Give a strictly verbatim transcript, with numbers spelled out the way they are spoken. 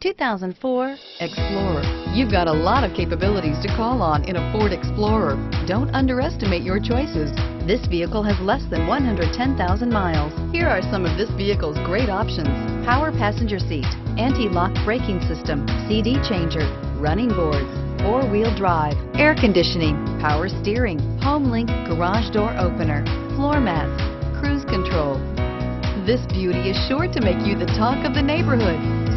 two thousand four Explorer. You've got a lot of capabilities to call on in a Ford Explorer. Don't underestimate your choices. This vehicle has less than one hundred ten thousand miles. Here are some of this vehicle's great options: power passenger seat, anti-lock braking system, C D changer, running boards, four-wheel drive, air conditioning, power steering, home link garage door opener, floor mats, cruise control. This beauty is sure to make you the talk of the neighborhood.